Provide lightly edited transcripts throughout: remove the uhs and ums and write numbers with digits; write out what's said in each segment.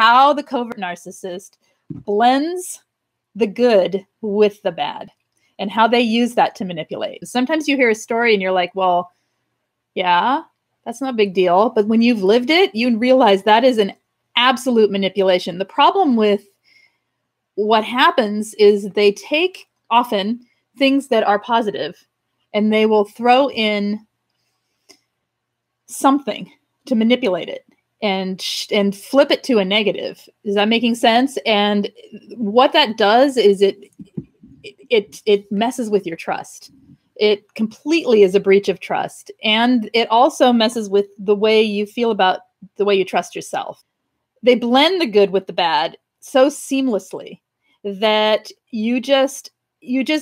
how the covert narcissist blends the good with the bad and how they use that to manipulate. Sometimes you hear a story and you're like, well, yeah, that's not a big deal. But when you've lived it, you realize that is an absolute manipulation. The problem with what happens is they take often things that are positive and they will throw in something to manipulate it and flip it to a negative. Is that making sense? And what that does is it messes with your trust. It completely is a breach of trust. And it also messes with the way you feel about the way you trust yourself. They blend the good with the bad so seamlessly that you just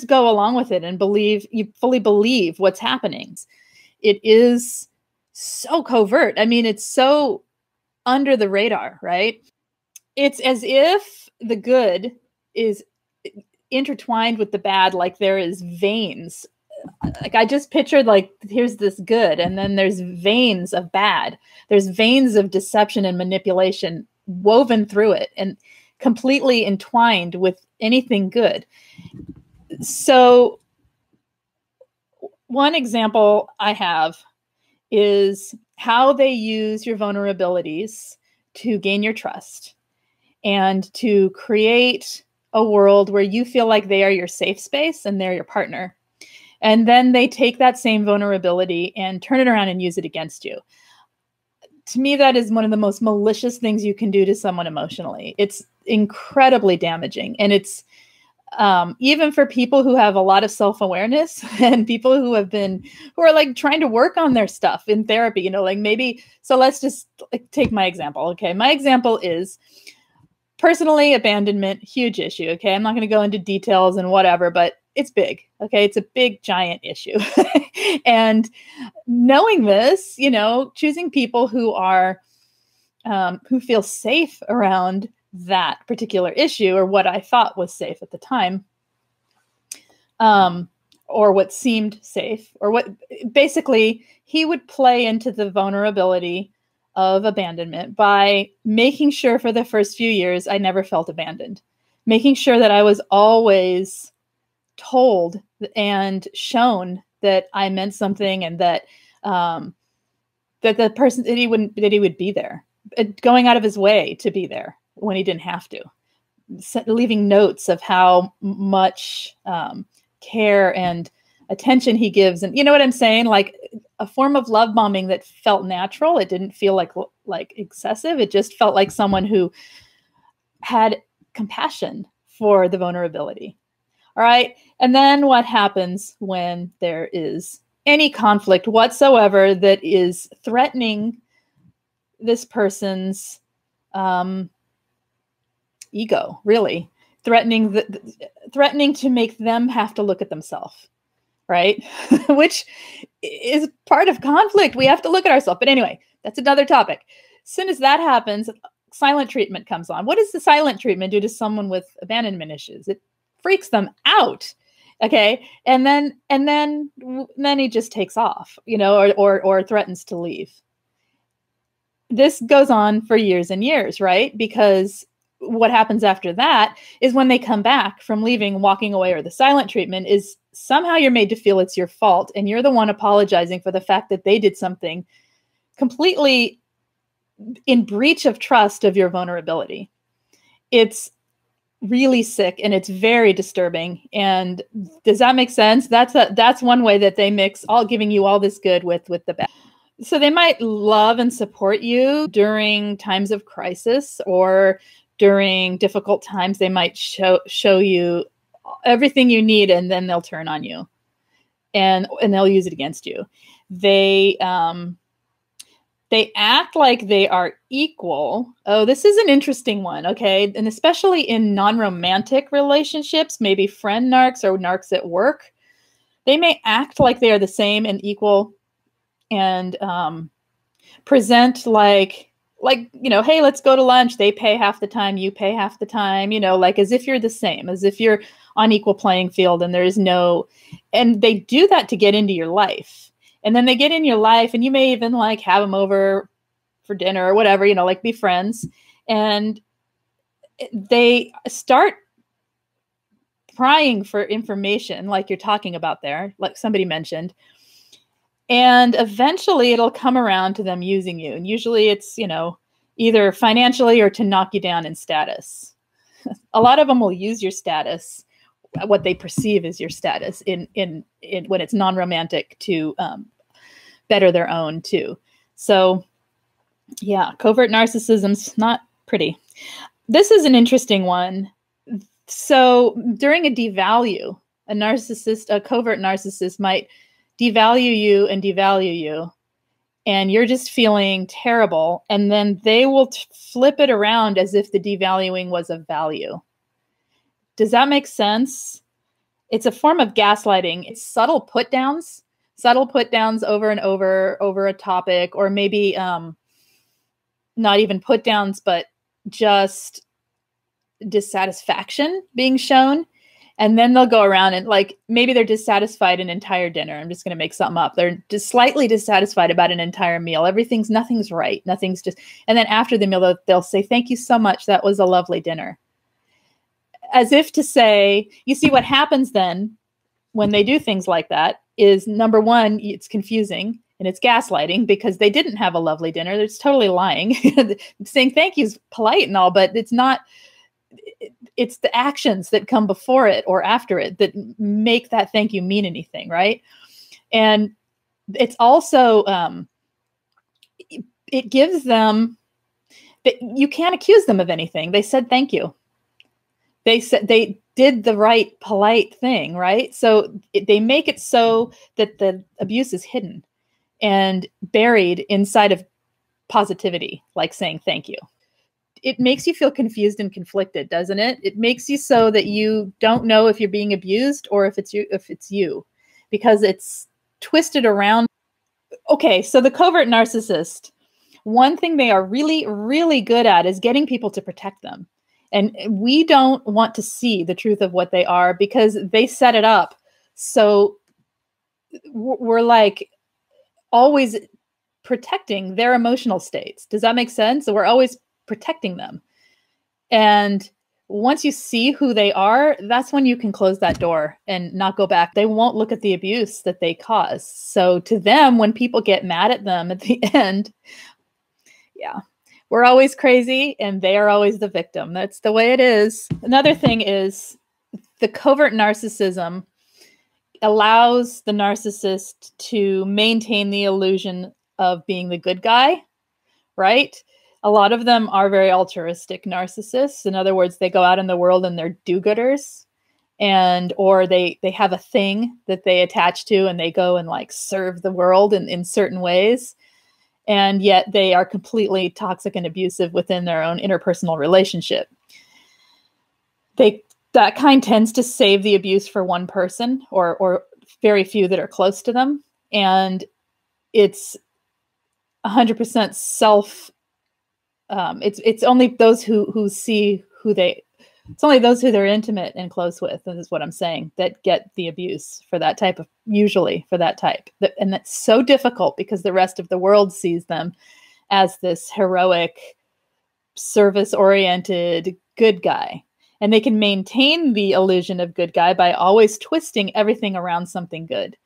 go along with it and fully believe what's happening. It is so covert. I mean, it's so under the radar, right? It's as if the good is intertwined with the bad, like there is veins. Like I just pictured, like, here's this good, and then there's veins of bad. There's veins of deception and manipulation woven through it and completely entwined with anything good. So one example I have is how they use your vulnerabilities to gain your trust and to create a world where you feel like they are your safe space and they're your partner. And then they take that same vulnerability and turn it around and use it against you. To me, that is one of the most malicious things you can do to someone emotionally. It's incredibly damaging. And it's even for people who have a lot of self-awareness and people who have been, who are like trying to work on their stuff in therapy, you know, like maybe, so let's just take my example. Okay. My example is personally abandonment, huge issue. Okay. I'm not going to go into details and whatever, but it's big. Okay. It's a big, giant issue. And knowing this, you know, choosing people who are, who feel safe around that particular issue, or what I thought was safe at the time, or what seemed safe, or what basically he would play into the vulnerability of abandonment by making sure for the first few years I never felt abandoned, making sure that I was always told and shown that I meant something and that the person that he would be there, going out of his way to be there when he didn't have to, leaving notes of how much care and attention he gives. And you know what I'm saying? Like a form of love bombing that felt natural. It didn't feel like excessive. It just felt like someone who had compassion for the vulnerability. All right. And then what happens when there is any conflict whatsoever that is threatening this person's ego, really threatening threatening to make them have to look at themselves, right? Which is part of conflict. We have to look at ourselves. But anyway, that's another topic. As soon as that happens, silent treatment comes on. What does the silent treatment do to someone with abandonment issues? It freaks them out. Okay. And then he just takes off, you know, or threatens to leave. This goes on for years and years, right? Because what happens after that is when they come back from leaving, walking away, or the silent treatment is somehow you're made to feel it's your fault. And you're the one apologizing for the fact that they did something completely in breach of trust of your vulnerability. It's really sick and it's very disturbing. And does that make sense? That's one way that they mix all giving you all this good with the bad. So they might love and support you during times of crisis or during difficult times. They might show you everything you need, and then they'll turn on you and they'll use it against you. They act like they are equal. Oh, this is an interesting one. Okay. And especially in non-romantic relationships, maybe friend narcs or narcs at work, they may act like they are the same and equal and present like, you know, hey, let's go to lunch. They pay half the time, you pay half the time, you know, like as if you're the same, as if you're on equal playing field and there is no, and they do that to get into your life. And then they get in your life and you may even like have them over for dinner or whatever, you know, like be friends. And they start prying for information, like you're talking about there, like somebody mentioned. And eventually it'll come around to them using you. And usually it's, you know, either financially or to knock you down in status. A lot of them will use your status, what they perceive as your status in when it's non-romantic, to better their own too. So yeah, covert narcissism's not pretty. This is an interesting one. So during a devalue, a covert narcissist might devalue you, and you're just feeling terrible. And then they will flip it around as if the devaluing was of value. Does that make sense? It's a form of gaslighting. It's subtle put downs over and over a topic, or maybe not even put downs, but just dissatisfaction being shown. And then they'll go around and, like, maybe they're dissatisfied an entire dinner. I'm just going to make something up. They're just slightly dissatisfied about an entire meal. Nothing's right. Nothing's just, and then after the meal, they'll say, thank you so much. That was a lovely dinner. As if to say, you see what happens then when they do things like that is, number one, it's confusing and it's gaslighting because they didn't have a lovely dinner. They're just totally lying. Saying thank you is polite and all, but it's not. It's the actions that come before it or after it that make that thank you mean anything, right? And it's also, it gives them, you can't accuse them of anything. They said thank you. They said they did the right, polite thing, right? So they make it so that the abuse is hidden and buried inside of positivity, like saying thank you. It makes you feel confused and conflicted, doesn't it? It makes you so that you don't know if you're being abused or if it's you, because it's twisted around. Okay, so the covert narcissist, one thing they are really, really good at is getting people to protect them. And we don't want to see the truth of what they are because they set it up. So we're like always protecting their emotional states. Does that make sense? So we're always protecting them. And once you see who they are, that's when you can close that door and not go back. They won't look at the abuse that they cause. So to them, when people get mad at them at the end, yeah, we're always crazy and they are always the victim. That's the way it is. Another thing is the covert narcissism allows the narcissist to maintain the illusion of being the good guy, right? A lot of them are very altruistic narcissists. In other words, they go out in the world and they're do-gooders, and or they have a thing that they attach to and they go and like serve the world in certain ways. And yet they are completely toxic and abusive within their own interpersonal relationship. That kind tends to save the abuse for one person or very few that are close to them. And it's 100% self. It's only those who they're intimate and close with, and this is what I'm saying, that get the abuse for that type of, usually for that type. And that's so difficult because the rest of the world sees them as this heroic, service-oriented good guy. And they can maintain the illusion of good guy by always twisting everything around something good.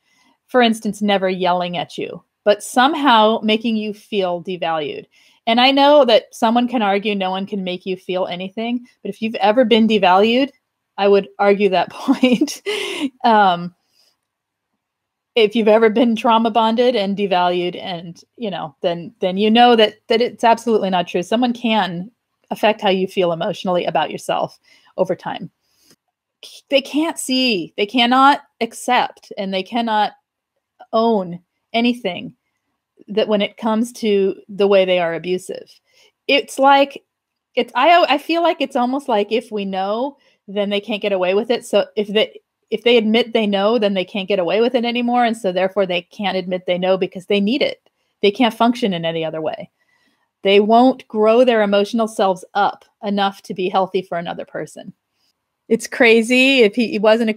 For instance, never yelling at you, but somehow making you feel devalued. And I know that someone can argue no one can make you feel anything, but if you've ever been devalued, I would argue that point. If you've ever been trauma bonded and devalued, and you know, then you know that it's absolutely not true. Someone can affect how you feel emotionally about yourself over time. They can't see, they cannot accept, and they cannot own anything that when it comes to the way they are abusive. It's like, I feel like it's almost like if we know, then they can't get away with it. So if they admit they know, then they can't get away with it anymore. And so therefore they can't admit they know because they need it. They can't function in any other way. They won't grow their emotional selves up enough to be healthy for another person. It's crazy. If he wasn't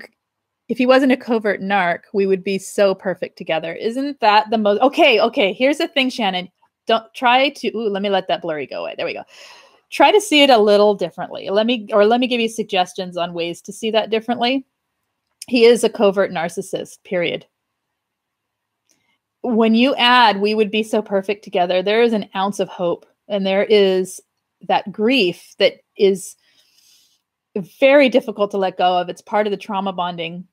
a covert narc, we would be so perfect together. Isn't that the most... Okay, here's the thing, Shannon. Don't try to... Ooh, let me let that blurry go away. There we go. try to see it a little differently. Let me give you suggestions on ways to see that differently. He is a covert narcissist, period. When you add, we would be so perfect together, there is an ounce of hope. And there is that grief that is very difficult to let go of. It's part of the trauma bonding.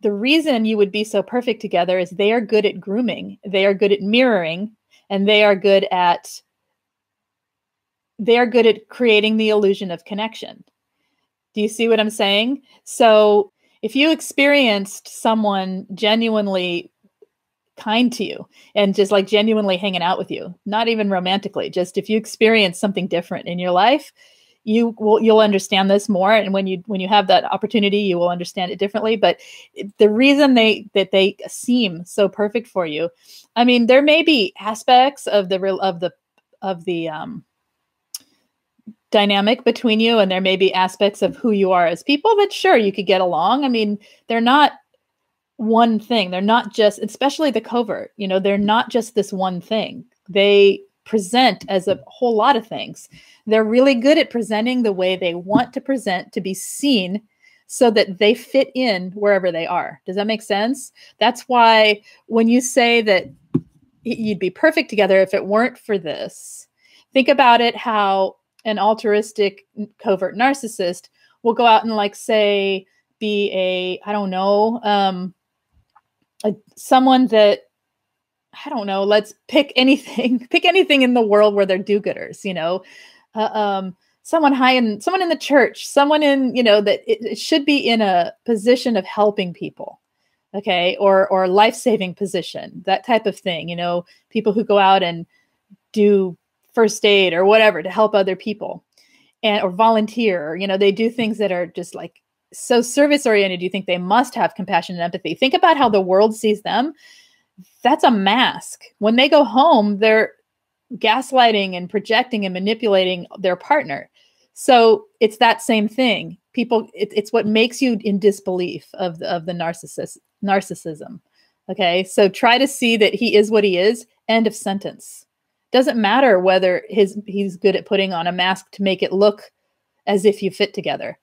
The reason you would be so perfect together is they are good at grooming. They are good at mirroring, and they are good at creating the illusion of connection. Do you see what I'm saying? So if you experienced someone genuinely kind to you and just like genuinely hanging out with you, not even romantically, just if you experience something different in your life, you'll understand this more. And when you have that opportunity, you will understand it differently. But the reason that they seem so perfect for you, I mean, there may be aspects of the dynamic between you, and there may be aspects of who you are as people that sure you could get along. I mean, they're not one thing. They're not just, especially the covert, you know, they're not just this one thing. They present as a whole lot of things. They're really good at presenting the way they want to present to be seen so that they fit in wherever they are. Does that make sense? That's why when you say that you'd be perfect together if it weren't for this, think about it how an altruistic covert narcissist will go out and like say be a, I don't know, someone that, I don't know, let's pick anything in the world where they're do-gooders, you know, someone in the church, someone in, you know, that it should be in a position of helping people. Okay. Or life-saving position, that type of thing, you know, people who go out and do first aid or whatever to help other people and, or volunteer, you know, they do things that are just like so service-oriented. You think they must have compassion and empathy. Think about how the world sees them. That's a mask. When they go home, they're gaslighting and projecting and manipulating their partner. So it's that same thing. People, it's what makes you in disbelief of the narcissism. Okay. So try to see that he is what he is. End of sentence. Doesn't matter whether he's good at putting on a mask to make it look as if you fit together.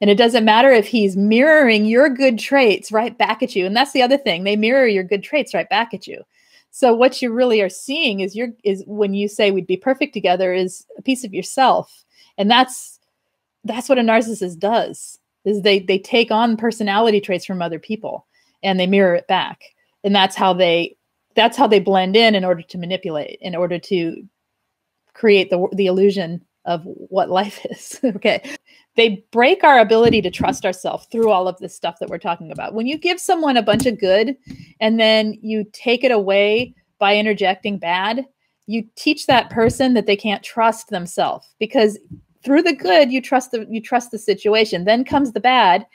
And it doesn't matter if he's mirroring your good traits right back at you. And that's the other thing. They mirror your good traits right back at you. So what you really are seeing is when you say we'd be perfect together is a piece of yourself. And that's what a narcissist does, is they take on personality traits from other people and they mirror it back. And that's how they blend in order to manipulate, in order to create the illusion of what life is. Okay. They break our ability to trust ourselves through all of this stuff that we're talking about. When you give someone a bunch of good and then you take it away by interjecting bad, you teach that person that they can't trust themselves, because through the good, you trust the situation. Then comes the bad.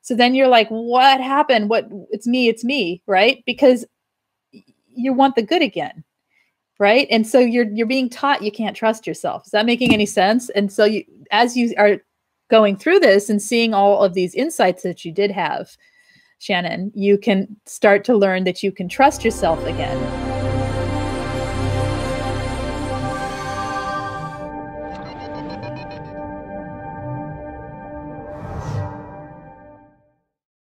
So then you're like, what happened? What? It's me, right? Because you want the good again. Right. And so you're being taught you can't trust yourself. Is that making any sense? And so you, as you are going through this and seeing all of these insights that you did have, Shannon, you can start to learn that you can trust yourself again.